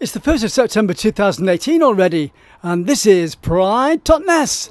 It's the 1st of September 2018 already, and this is Pride Totnes.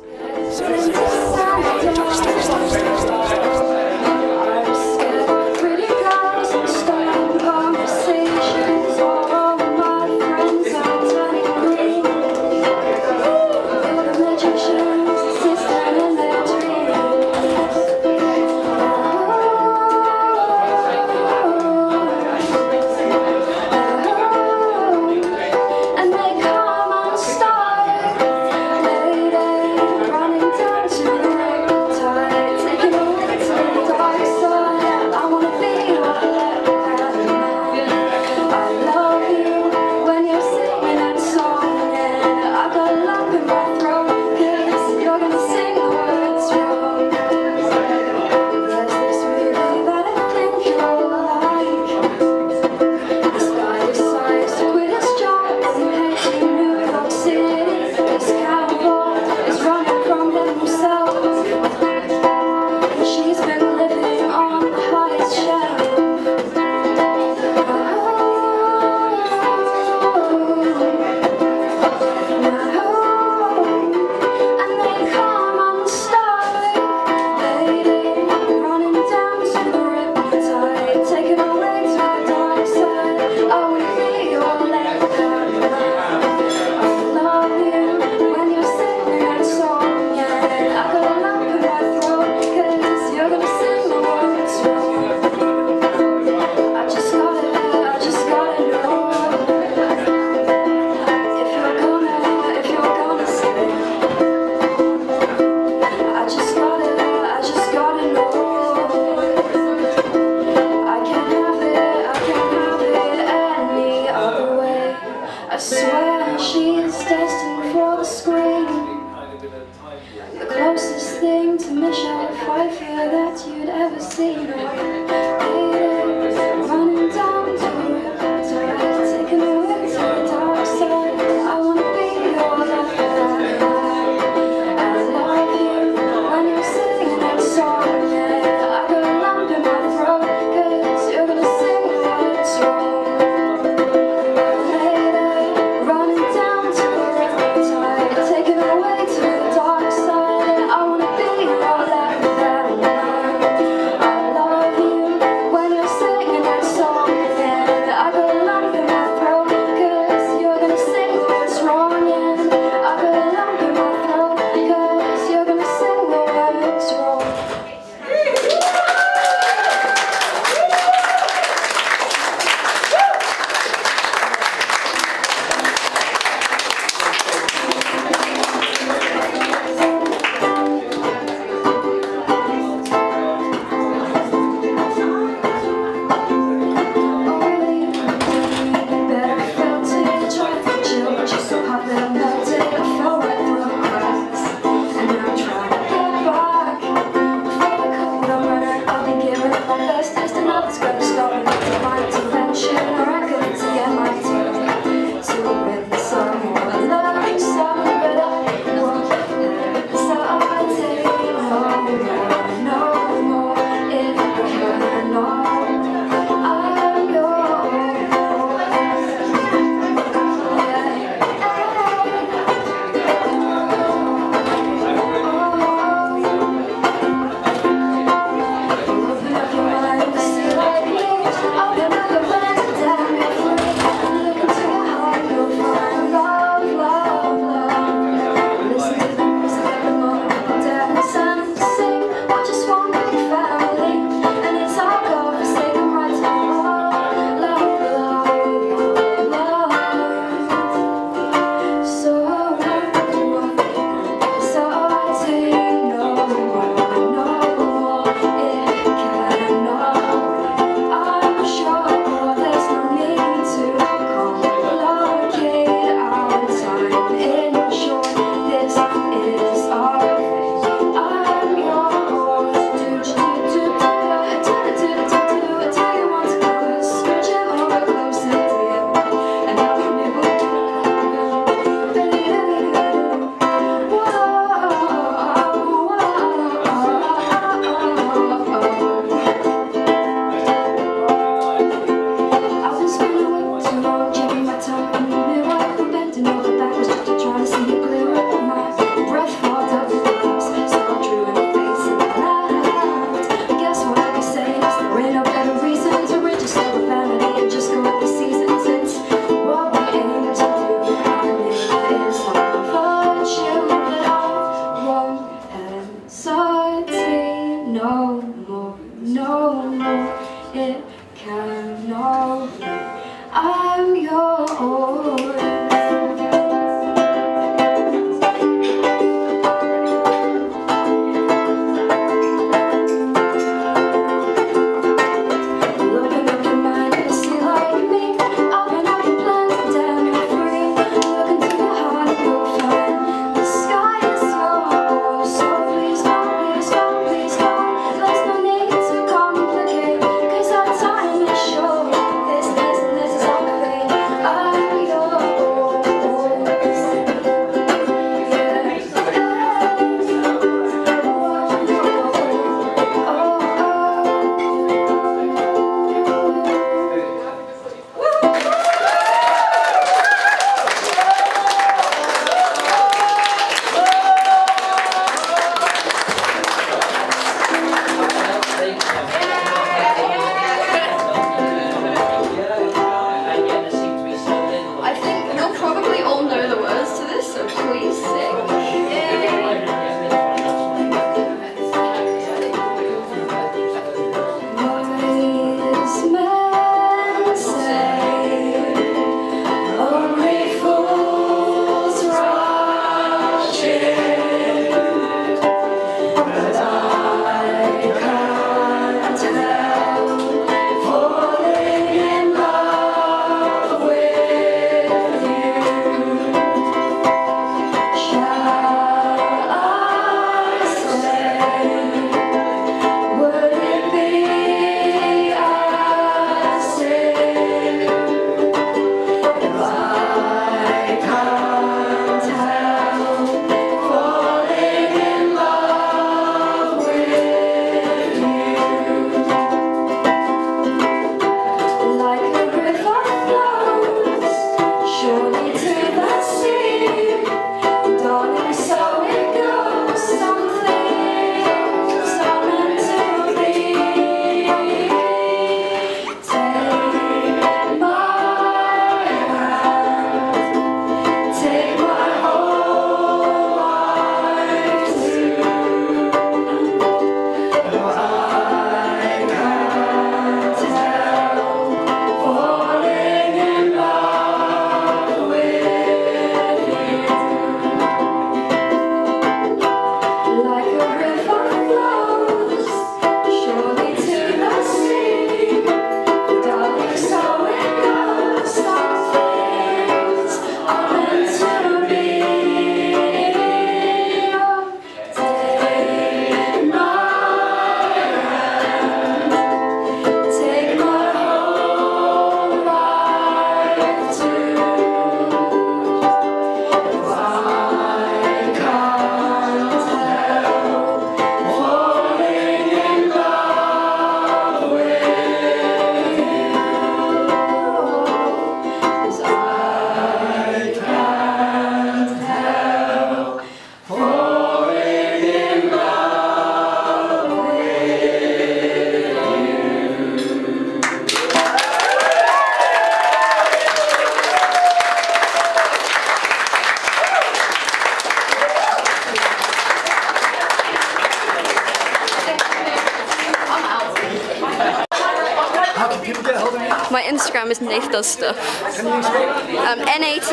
Instagram is Nath Does Stuff. N-A-T-H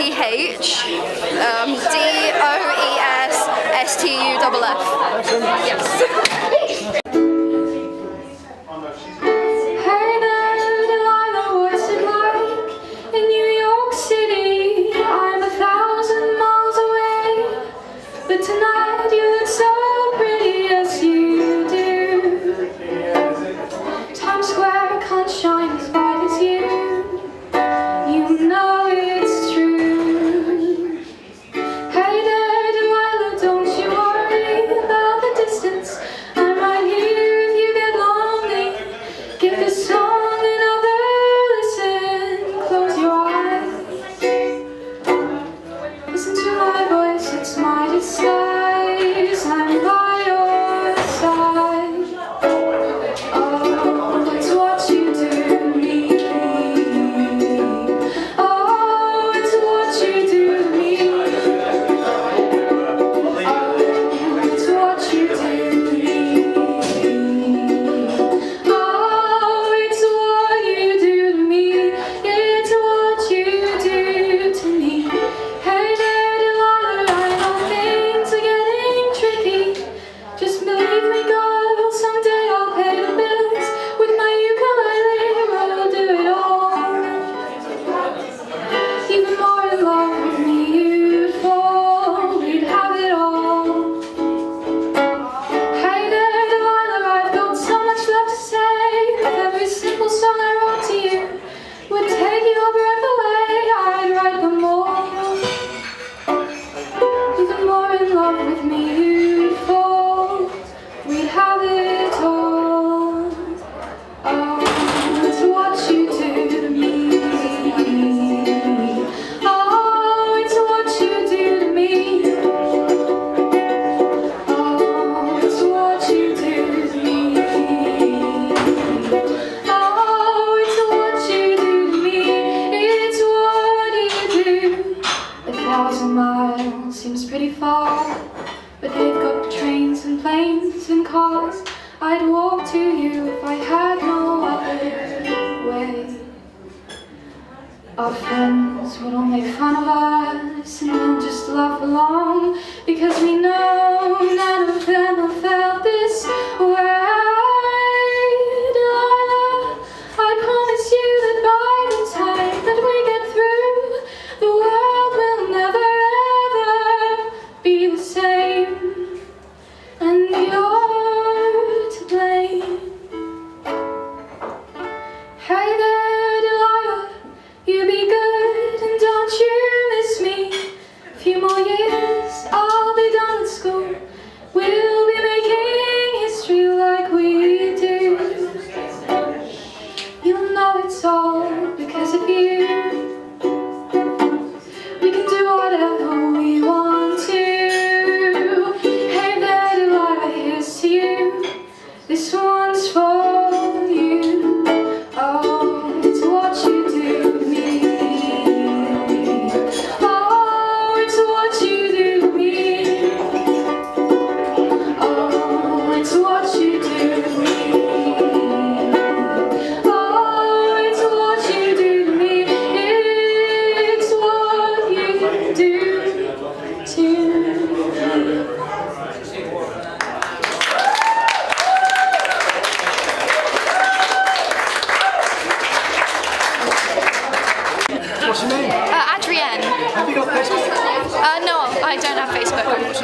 D-O-E-S-S-T-U-F-F. Yes. Few more years, I'll be done with school. whatever we want to. Hey there, Delilah, here's to you. This one's for you. Oh, it's what you do to me. Oh, it's what you do to me. Oh, it's what you do to me.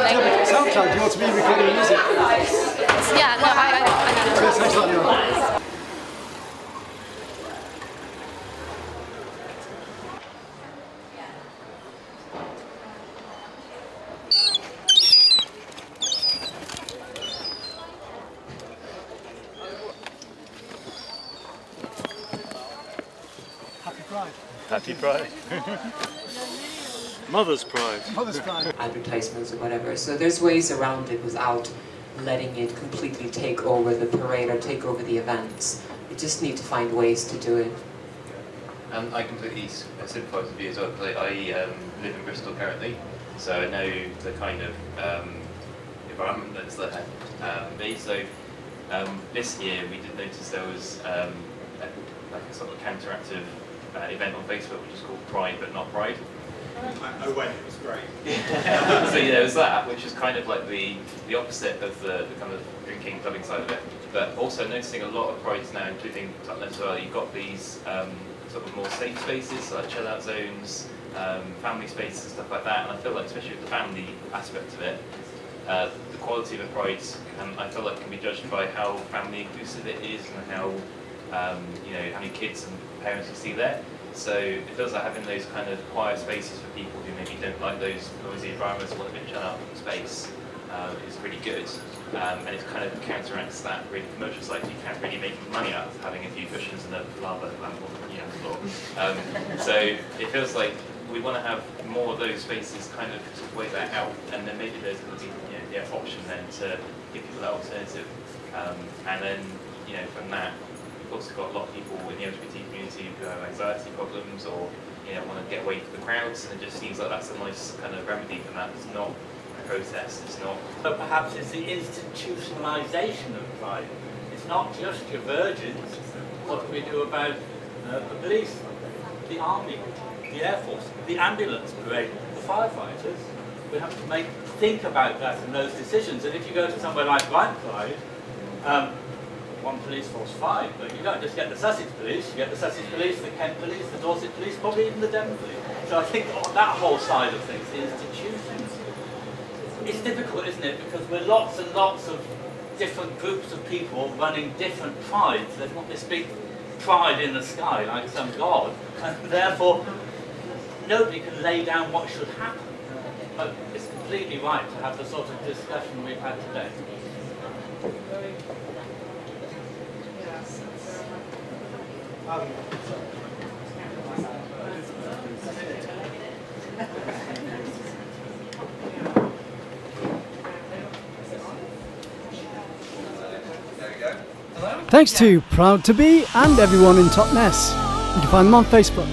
Soundcloud, you want to be recording music? Yeah, no, I know. Happy Pride. Happy Pride. Mother's Pride. Mother's Pride. Advertisements or whatever. So there's ways around it without letting it completely take over the parade or take over the events. You just need to find ways to do it. Yeah. I completely sympathise with you as well, because I live in Bristol currently, so I know the kind of environment that's there. So this year we did notice there was a sort of counteractive event on Facebook which is called Pride, but not Pride. I went, it was great. So yeah, it was that, which is kind of like the opposite of the kind of drinking, clubbing side of it. But also noticing a lot of prides now, including Tottenham as well, you've got these sort of more safe spaces, so like chill out zones, family spaces and stuff like that. And I feel like, especially with the family aspect of it, the quality of a pride, I feel like, can be judged by how family inclusive it is and how, you know, how many kids and parents you see there. So it feels like having those kind of quiet spaces for people who maybe don't like those noisy environments and want a bit of shut up space is really good. And it kind of counteracts that really commercial side. You can't really make money out of having a few cushions and a lava lamp on the floor. So it feels like we want to have more of those spaces kind of to weigh that out, and then maybe there's going to be the option then to give people that alternative. And then from that, we've also got a lot of people in the LGBT community who have anxiety problems or want to get away from the crowds, and it just seems like that's a nice kind of remedy for that. It's not a protest, it's not... But perhaps it's the institutionalisation of Pride. It's not just your virgins, what do we do about the police, the army, the air force, the ambulance parade, the firefighters. We have to think about that and those decisions, and if you go to somewhere like Blind Pride, one police force, five, but you don't just get the Sussex police, you get the Sussex police, the Kent police, the Dorset police, probably even the Devon police. So I think that whole side of things, the institutions, it's difficult, isn't it? Because we're lots and lots of different groups of people running different prides. There's not this big pride in the sky like some god, and therefore nobody can lay down what should happen. But it's completely right to have the sort of discussion we've had today. Thanks to Proud2Be and everyone in Totnes. You can find them on Facebook.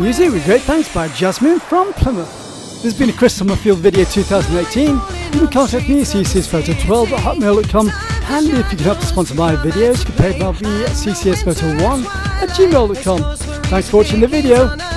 Music with great thanks by Jasmine from Plymouth. This has been a Chris Summerfield video 2018. You can contact me at ccsphoto12@hotmail.com. And if you can help to sponsor my videos, you can PayPal me at ccsphoto1@gmail.com. Thanks for watching the video.